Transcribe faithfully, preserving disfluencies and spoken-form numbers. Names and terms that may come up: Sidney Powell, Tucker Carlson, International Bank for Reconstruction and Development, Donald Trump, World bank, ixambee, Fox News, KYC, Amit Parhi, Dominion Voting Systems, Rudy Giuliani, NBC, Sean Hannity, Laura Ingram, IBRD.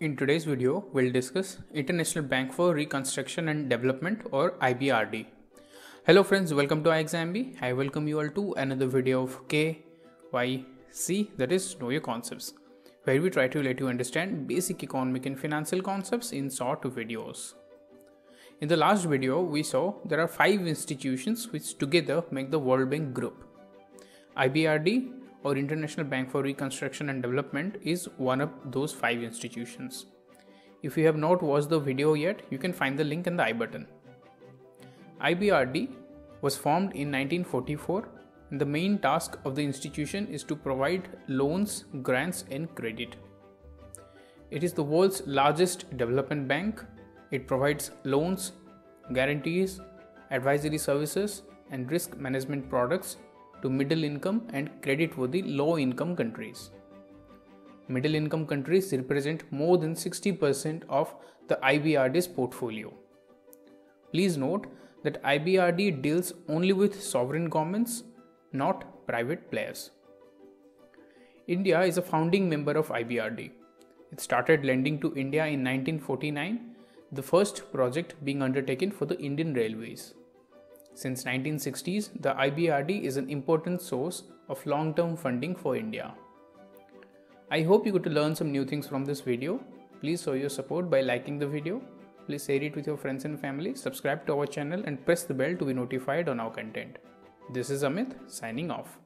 In today's video, we'll discuss International Bank for Reconstruction and Development or I B R D. Hello friends, welcome to ixambee. I welcome you all to another video of K Y C, that is Know Your Concepts, where we try to let you understand basic economic and financial concepts in short videos. In the last video, we saw there are five institutions which together make the World Bank Group. I B R D or International Bank for Reconstruction and Development is one of those five institutions. If you have not watched the video yet, you can find the link in the I button. I B R D was formed in nineteen forty-four and the main task of the institution is to provide loans, grants and credit. It is the world's largest development bank. It provides loans, guarantees, advisory services and risk management products to middle income and credit-worthy low income countries. Middle income countries represent more than sixty percent of the I B R D's portfolio. Please note that I B R D deals only with sovereign governments, not private players. India is a founding member of I B R D. It started lending to India in nineteen forty-nine, the first project being undertaken for the Indian Railways. Since nineteen sixties, the I B R D is an important source of long-term funding for India. I hope you got to learn some new things from this video. Please show your support by liking the video. Please share it with your friends and family. Subscribe to our channel and press the bell to be notified on our content. This is Amit signing off.